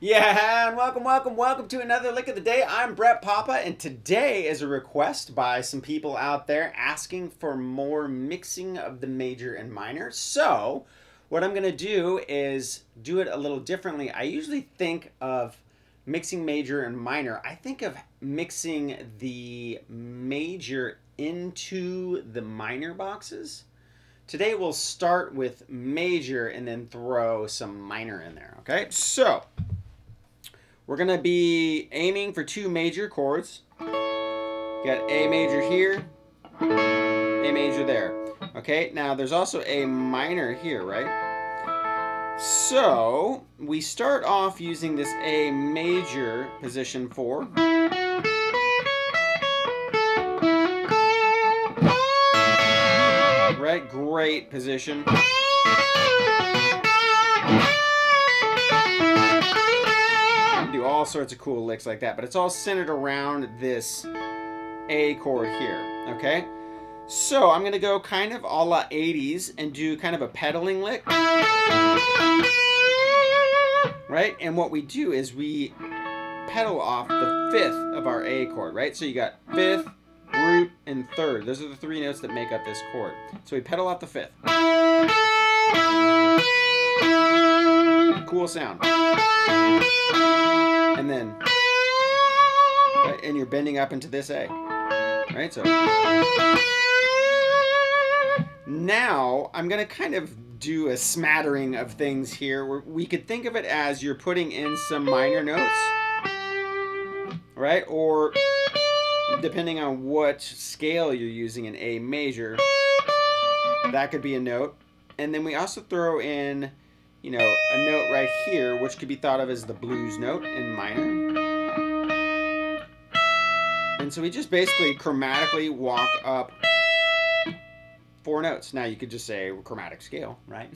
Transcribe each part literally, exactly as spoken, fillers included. Yeah, and welcome, welcome, welcome to another Lick of the Day. I'm Brett Papa, and today is a request by some people out there asking for more mixing of the major and minor. So, what I'm going to do is do it a little differently. I usually think of mixing major and minor. I think of mixing the major into the minor boxes. Today we'll start with major and then throw some minor in there, okay? So, we're gonna be aiming for two major chords. Got A major here, A major there. Okay, now there's also a minor here, right? So, we start off using this A major position four. Right, great position. Do all sorts of cool licks like that, but it's all centered around this A chord here, okay? So I'm gonna go kind of a la eighties and do kind of a pedaling lick. Right, and what we do is we pedal off the fifth of our A chord, right? So you got fifth, root, and third. Those are the three notes that make up this chord. So we pedal off the fifth. Cool sound. And then, right, and you're bending up into this A. Right, so. Now, I'm gonna kind of do a smattering of things here. Where we could think of it as you're putting in some minor notes, right? Or, depending on what scale you're using in A major, that could be a note. And then we also throw in, you know, a note right here, which could be thought of as the blues note in minor. And so we just basically chromatically walk up four notes. Now you could just say chromatic scale, right?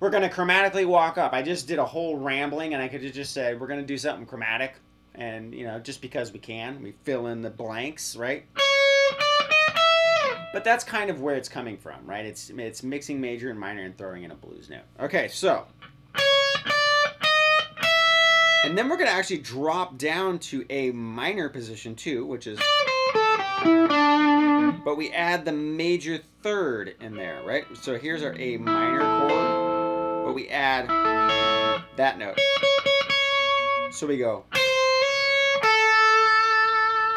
We're gonna chromatically walk up. I just did a whole rambling and I could just say, we're gonna do something chromatic. And, you know, just because we can, we fill in the blanks, right? But that's kind of where it's coming from, right? It's it's mixing major and minor and throwing in a blues note. Okay, so. And then we're going to actually drop down to a minor position too, which is. But we add the major third in there, right? So here's our A minor chord, but we add that note. So we go.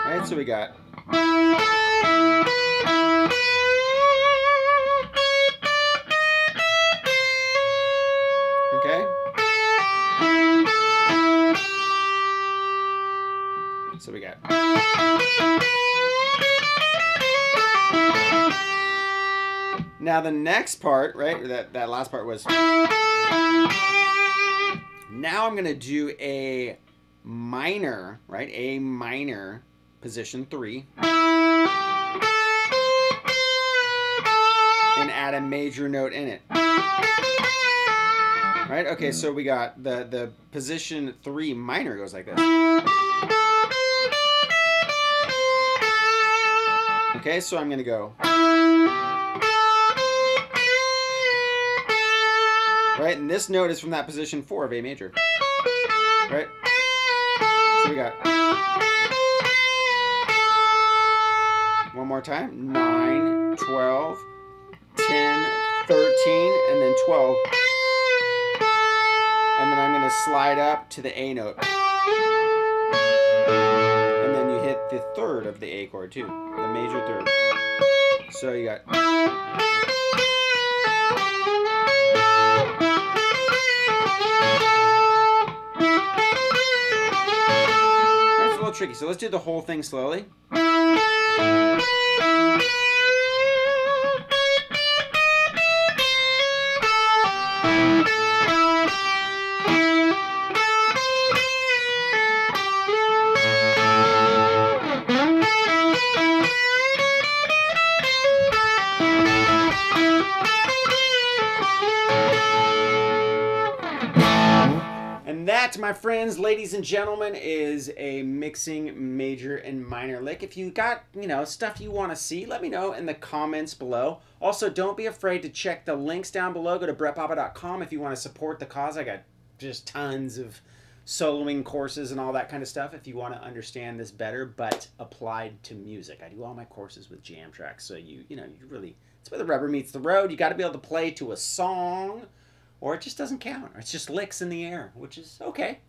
Right, so we got, okay, so we got, now the next part, right, that, that last part was, now I'm going to do a minor, right, a minor position three, and add a major note in it. Right? Okay, so we got the, the position three minor goes like this. Okay, so I'm gonna go. Right, and this note is from that position four of A major. Right? So we got. One more time, nine, twelve, ten, thirteen, and then twelve. And then I'm going to slide up to the A note. And then you hit the third of the A chord too, the major third. So you got. That's a little tricky, so let's do the whole thing slowly. That's my friends, ladies and gentlemen, is a mixing major and minor lick. If you got, you know, stuff you want to see, let me know in the comments below. Also, don't be afraid to check the links down below. Go to brett papa dot com if you want to support the cause. I got just tons of soloing courses and all that kind of stuff if you want to understand this better, but applied to music. I do all my courses with jam tracks, so you you know, you really, it's where the rubber meets the road. You got to be able to play to a song, or it just doesn't count, or it's just licks in the air, which is okay.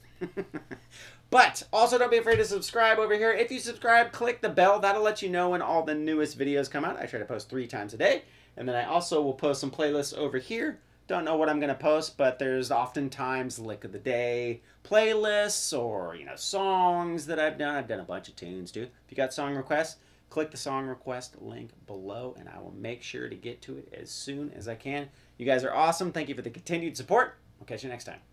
But also, don't be afraid to subscribe over here. If you subscribe, click the bell. That'll let you know when all the newest videos come out. I try to post three times a day, and then I also will post some playlists over here. Don't know what I'm gonna post, but there's oftentimes lick of the day playlists, or you know, songs that I've done. I've done a bunch of tunes too. If you got song requests, click the song request link below, and I will make sure to get to it as soon as I can. You guys are awesome. Thank you for the continued support. We'll catch you next time.